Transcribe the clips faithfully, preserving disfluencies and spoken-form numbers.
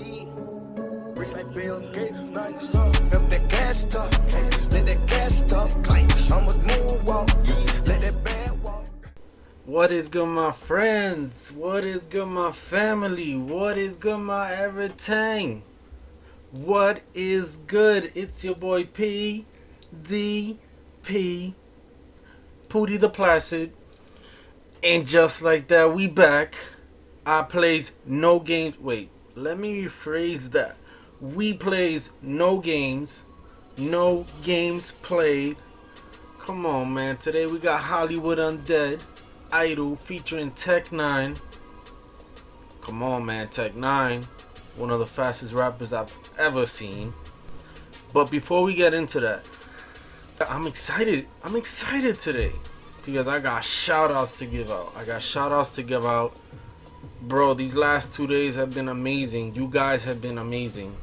eat. Rich like Bill Gates, nice up. Up that gas talk, let that gas talk. I'm with moonwalk, let that bad walk. What is good, my friends? What is good, my family? What is good, my everything? What is good? It's your boy P D P, Pooty the Placid, and just like that, we back. I plays no games. Wait, let me rephrase that. We plays no games, no games played. Come on, man. Today we got Hollywood Undead, Idol featuring Tech N nine ne. Come on, man. Tech N nine ne, one of the fastest rappers I've ever seen. But before we get into that, I'm excited. I'm excited today because I got shout outs to give out. I got shout outs to give out. Bro, these last two days have been amazing. You guys have been amazing.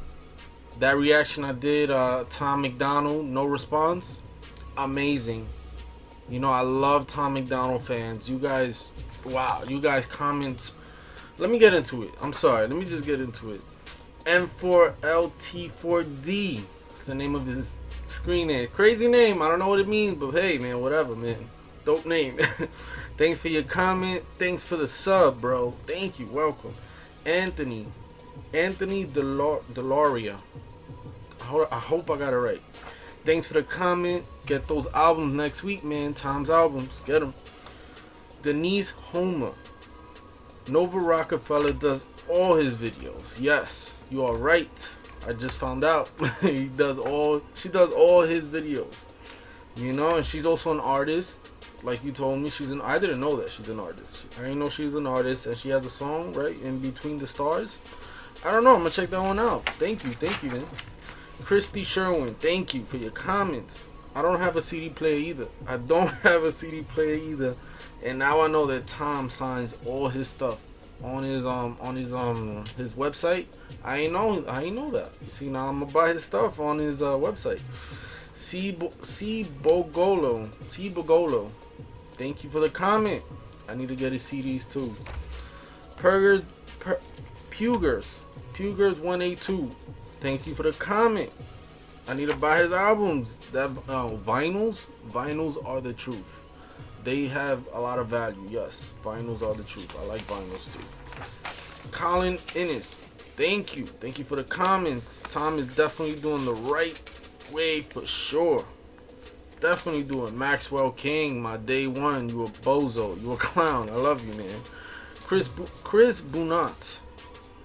That reaction I did, uh, Tom McDonald, no response, amazing. You know, I love Tom McDonald fans. You guys, wow, you guys comments. Let me get into it. I'm sorry. Let me just get into it. M four L T four D. It's the name of his screen name. Crazy name. I don't know what it means, but hey, man, whatever, man. Dope name. Thanks for your comment. Thanks for the sub, bro. Thank you. Welcome. Anthony. Anthony Deloria. I hope I got it right. Thanks for the comment. Get those albums next week, man. Tom's albums. Get them. Denise Homer. Nova Rockefeller does all his videos. Yes, you are right. I just found out. he does all. She does all his videos. You know, and she's also an artist. Like you told me, she's an I didn't know that she's an artist. I didn't know she's an artist, and she has a song, right? In Between the Stars. I don't know. I'm gonna check that one out. Thank you, thank you, man. Christy Sherwin, thank you for your comments. I don't have a C D player either. I don't have a C D player either. And now I know that Tom signs all his stuff on his um on his um his website. I ain't know I ain't know that. You see, now I'm gonna buy his stuff on his uh, website. C Bogolo, C Bogolo, thank you for the comment. I need to get his C Ds too. Purgers, per, Pugers, Pugers one eighty-two, thank you for the comment. I need to buy his albums. That uh, vinyls, vinyls are the truth. They have a lot of value. Yes, vinyls are the truth. I like vinyls too. Colin Innes, thank you, thank you for the comments. Tom is definitely doing the right thing. Way for sure, definitely doing. Maxwell King, my day one, you a bozo, you a clown, I love you, man. Chris Bu Chris Bunat,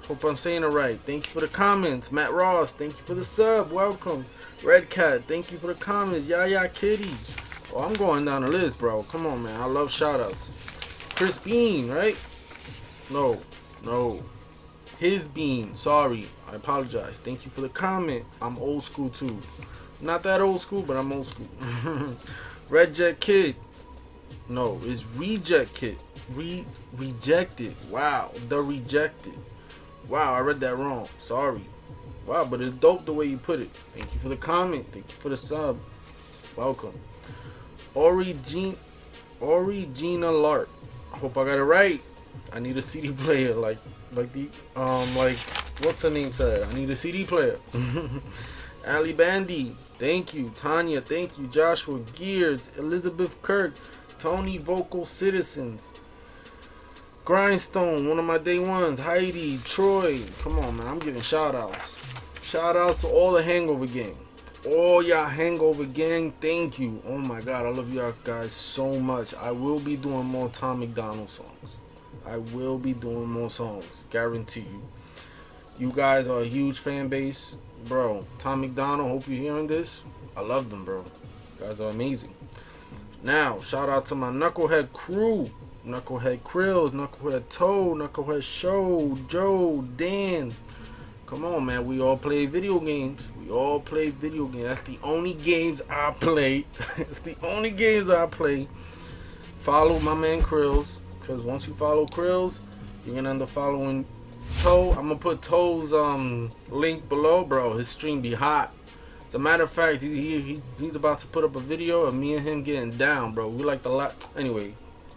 hope I'm saying it right, thank you for the comments. Matt Ross, thank you for the sub, welcome. Red Cat, thank you for the comments. Yaya Kitty, oh, I'm going down the list, bro, come on, man, I love shout outs. Chris Bean, right? No, no, his Bean, sorry, I apologize. Thank you for the comment. I'm old school too. Not that old school, but I'm old school. Red Jet Kid. No, it's Reject Kid. Re Rejected. Wow. The Rejected. Wow, I read that wrong. Sorry. Wow, but it's dope the way you put it. Thank you for the comment. Thank you for the sub. Welcome. Origin Origina Lark. I hope I got it right. I need a C D player like like the um like what's her name said? I need a C D player. Ali Bandy, thank you. Tanya, thank you. Joshua Gears, Elizabeth Kirk, Tony Vocal Citizens, Grindstone, one of my day ones, Heidi, Troy. Come on, man. I'm giving shout outs. Shout outs to all the Hangover Gang. All y'all Hangover Gang, thank you. Oh my God, I love y'all guys so much. I will be doing more Tom McDonald songs. I will be doing more songs. Guarantee you. You guys are a huge fan base. Bro, Tom McDonald, hope you're hearing this. I love them, bro. You guys are amazing. Now, shout out to my Knucklehead crew. Knucklehead Krills, Knucklehead Toe, Knucklehead Show, Joe, Dan. Come on, man. We all play video games. We all play video games. That's the only games I play. It's the only games I play. Follow my man Krills. Because once you follow Krills, you're going to end up following Toe. I'm gonna put Toe's um link below, bro. His stream be hot. As a matter of fact, he, he he's about to put up a video of me and him getting down, bro. We like the lot. Anyway,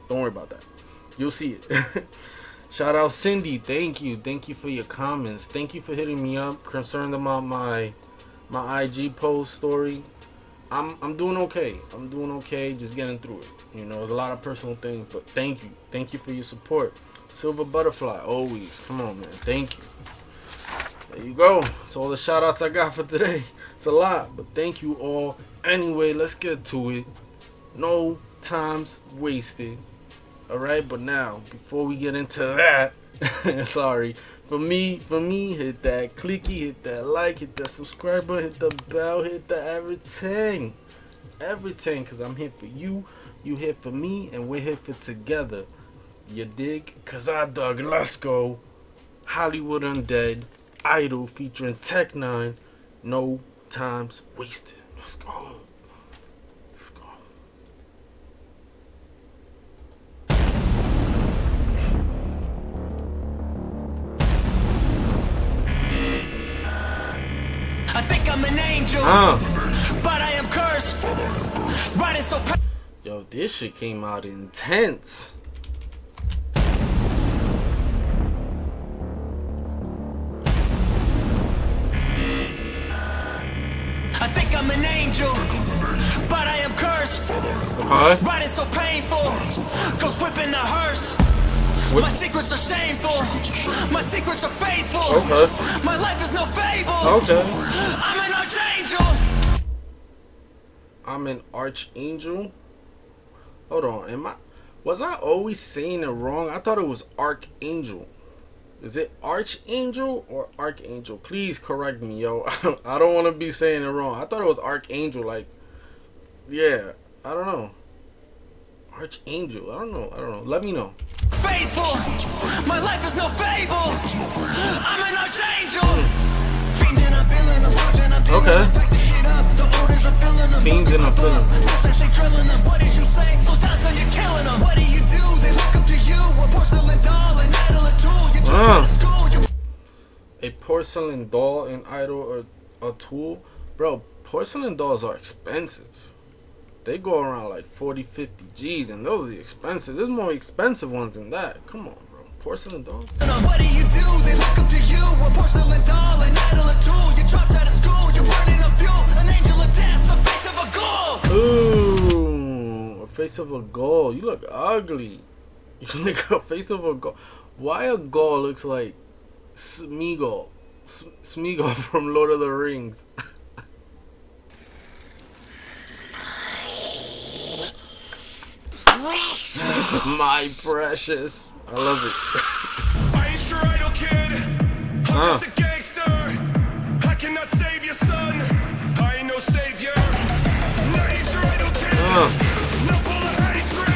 don't worry about that. You'll see it. Shout out Cindy, thank you, thank you for your comments, thank you for hitting me up, concerned about my my I G post story. I'm I'm doing okay, I'm doing okay, just getting through it. You know, there's a lot of personal things, but thank you, thank you for your support. Silver Butterfly, always, come on, man, thank you. There you go. That's all the shout outs I got for today. It's a lot, but thank you all. Anyway, let's get to it. No time's wasted. Alright, but now, before we get into that, sorry, for me, for me, hit that clicky, hit that like, hit that subscribe button, hit the bell, hit the everything, everything, because I'm here for you, you here for me, and we're here for together, you dig? Because I dug, let's go, Hollywood Undead, Idol, featuring Tech N nine ne, no time's wasted, let's go. Uh. But I am cursed. But it's so yo, this shit came out intense. I think I'm an angel, but I am cursed. Huh? But it's so painful. Cause whipping the hearse. What? My secrets are shameful. My secrets are faithful. Okay. My life is no fable. Okay. I'm an archangel. I'm an archangel? Hold on. Am I was I always saying it wrong? I thought it was archangel. Is it archangel or archangel? Please correct me, yo. I don't want to be saying it wrong. I thought it was archangel, like, yeah, I don't know. Archangel, I don't know, I don't know. Let me know. Faithful, my life is no fable. I'm an archangel. Fiends and I'm feeling them, and I'm dealing back the shit up. The orders are filling them. Fiends and I'm feeling them. What did you say? So that's how you're killing them. What do you do? They look up to you. A porcelain doll and idol a tool. You took school. A porcelain doll and idol or a tool? Bro, porcelain dolls are expensive. They go around like forty, fifty G's, and those are the expensive. There's more expensive ones than that. Come on, bro. Porcelain dolls. What do you do? They look up to you. A porcelain doll, an idol, a tool. You dropped out of school. You're running a fuel. An angel of death, the face of a ghoul. Ooh, a face of a ghoul. You look ugly. You look a face of a ghoul. Why a ghoul looks like Smeagol? Smeagol from Lord of the Rings. My precious. I love it. Are you sure, idle kid? I'm huh. just a gangster. I cannot save your son. I ain't no savior. Not you sure, idle kid. Huh. No full of hatred.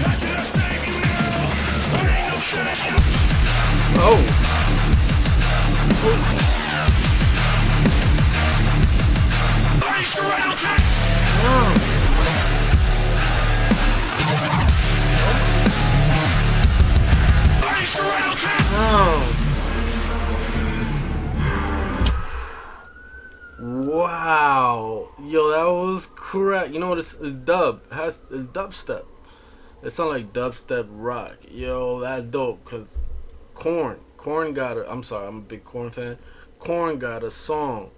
I cannot save you now. I ain't no savior. Oh. Are you sure, idle kid? Huh. Oh. Wow, yo, that was crap. You know what? It's, it's dub. It has it's dubstep. It sounds like dubstep rock. Yo, that's dope. Cause Korn, Korn got a. I'm sorry, I'm a big Korn fan. Korn got a song,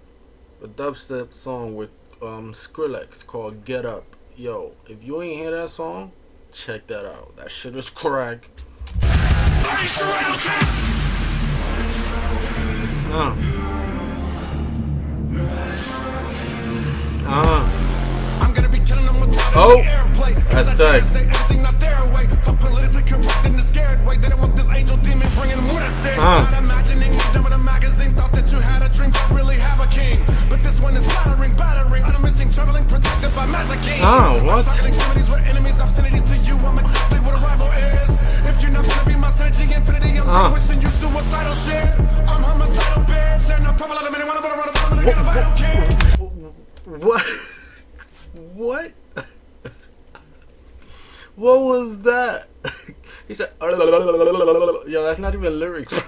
a dubstep song with um, Skrillex called "Get Up." Yo, if you ain't hear that song, check that out. That shit is crack. Uh. Uh. I'm gonna be killing them with water in the airplane. That's tight. Everything not their way. For politically corrupt in the scared way. They don't want this angel demon bringing them with them. Not imagining me dumb in a magazine. Thought that you had a dream, but really have a king. But this one is battering, battering. I'm missing, traveling, protected by Mazaki. Oh, what? I'm talking extremities with enemies, obscenities to you. I'm exactly what a rival is. If you're not gonna be my synergy infinity, I'm uh. wishing you suicidal shit. I'm homicidal bitch, and I'm probably not a minute, but I'm gonna get a vital king. What? What? What was that? He said, yo, that's not even lyrics, bro.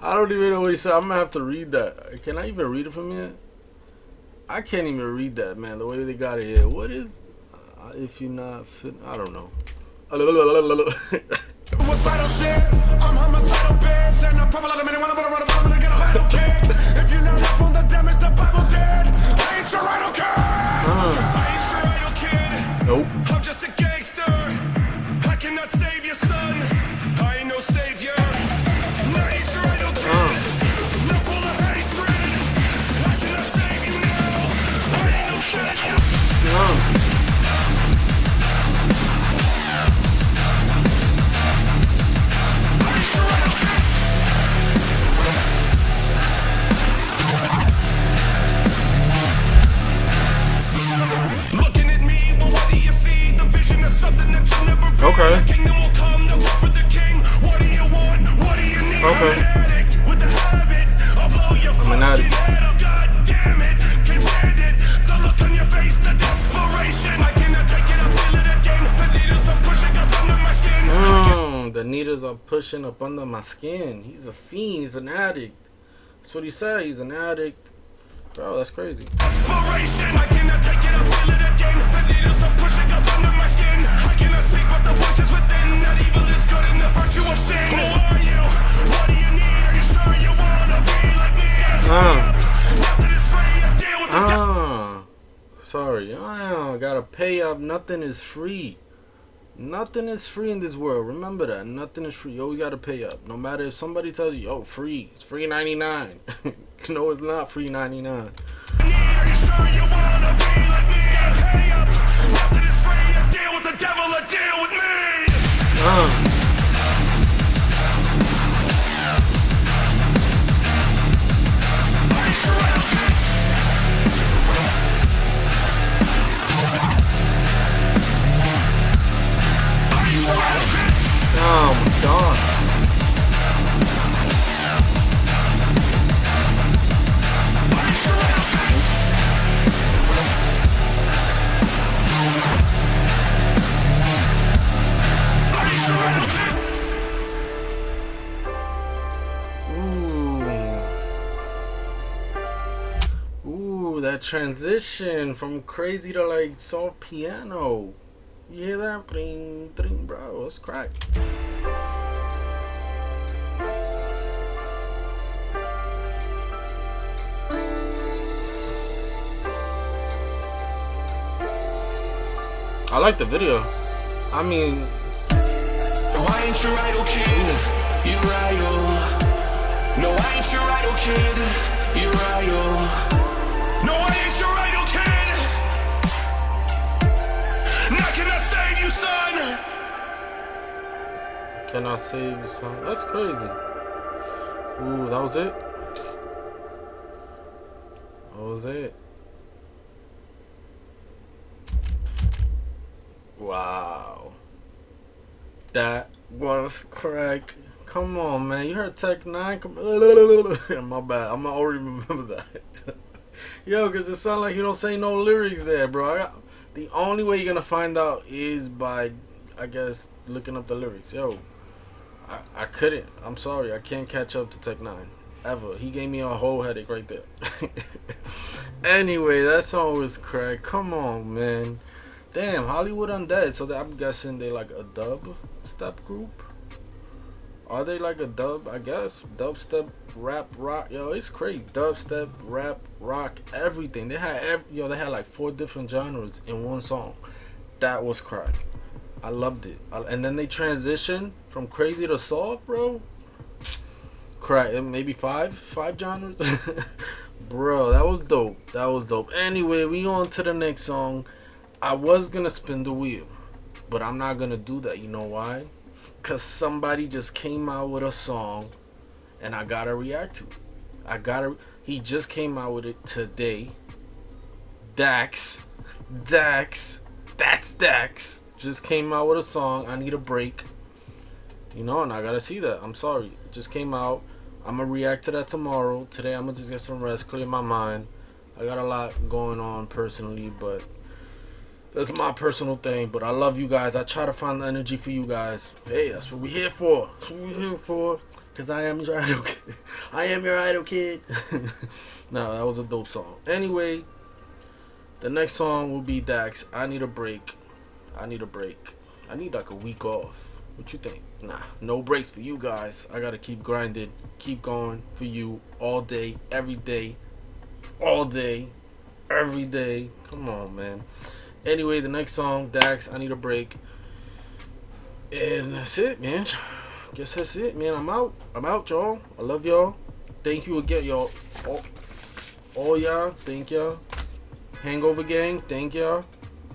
I don't even know what he said. I'm gonna have to read that. Can I even read it from here? I can't even read that, man. The way they got it here. What is? If you're not fit, I don't know. Nope. I'm just a gangster. I cannot save your son. I ain't no savior. No nature, I don't care. No full of hatred. I cannot save you now. I ain't no savior. Okay. The kingdom will come, the love for the king. What do you want? What do you need? Okay. With the habit, I'll blow your fucking head off. God damn it. Can't stand it. The look on your face, the desperation. I cannot take it. I feel it again. The needles are pushing up under my skin. Mm, the needles are pushing up under my skin. He's a fiend. He's an addict. That's what he said. He's an addict. Bro, that's crazy. Desperation. I cannot take it. I feel it again. The needles are pushing up under my skin. I cannot speak, but the voices within. That evil is good in the virtue of sin. Who are you? What do you need? Are you sure you want to be like me? Nothing is free. I deal with the devil. Sorry. I gotta pay up. Nothing is free. Nothing is free in this world. Remember that. Nothing is free. You always gotta pay up. No matter if somebody tells you, oh, free. It's free ninety-nine. No, it's not free ninety-nine. Are you sure you wanna be like me? Pay up. Nothing is free. I deal with the devil. I deal with me. Uh. Oh my God. Ooh. Ooh, that transition from crazy to like soft piano. You hear that? Bling, bling, bro. Let's crack. I like the video. I mean, no, I ain't your idol kid. You're idol. No, I ain't your idol kid. You're idol. No, I ain't your idol kid. Now can I save you, son? Can I save you, son? That's crazy. Ooh, that was it. That was it. Wow, that was crack. Come on, man. You heard Tech Nine? Come my bad. I'm already remember that. Yo, cause it sound like you don't say no lyrics there, bro. I got, the only way you're gonna find out is by, I guess, looking up the lyrics. Yo, I I couldn't. I'm sorry. I can't catch up to Tech Nine ever. He gave me a whole headache right there. Anyway, that song was crack. Come on, man. Damn, Hollywood Undead. So they, I'm guessing they like a dub step group. Are they like a dub? I guess dubstep, rap, rock. Yo, it's crazy. Dubstep, rap, rock, everything. They had every, yo. They had like four different genres in one song. That was crack. I loved it. I, and then they transitioned from crazy to soft, bro. Crack. Maybe five, five genres, bro. That was dope. That was dope. Anyway, we on to the next song. I was gonna spin the wheel, but I'm not gonna do that. You know why? Cause somebody just came out with a song and I gotta react to it. I gotta he just came out with it today. Dax Dax that's Dax just came out with a song. I need a break, you know, and I gotta see that. I'm sorry, it just came out. I'm gonna react to that tomorrow. Today I'm gonna just get some rest, clear my mind. I got a lot going on personally, but that's my personal thing, but I love you guys. I try to find the energy for you guys. Hey, that's what we're here for. That's what we're here for. Because I am your idol kid. I am your idol kid. No, that was a dope song. Anyway, the next song will be Dax. I need a break. I need a break. I need like a week off. What you think? Nah, no breaks for you guys. I gotta keep grinding, keep going for you all day, every day, all day, every day. Come on, man. Anyway, the next song, Dax, I Need a Break. And that's it, man. Guess that's it, man. I'm out. I'm out, y'all. I love y'all. Thank you again, y'all. All, all y'all. Thank y'all. Hangover Gang. Thank y'all.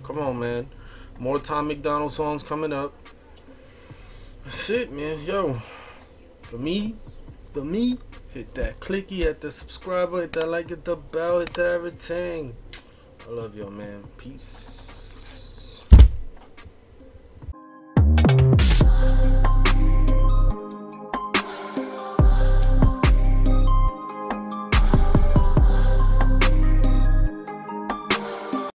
Come on, man. More Tom McDonald songs coming up. That's it, man. Yo. For me, for me, hit that clicky, hit that subscriber, hit that like, hit the bell, hit that everything. I love y'all, man. Peace.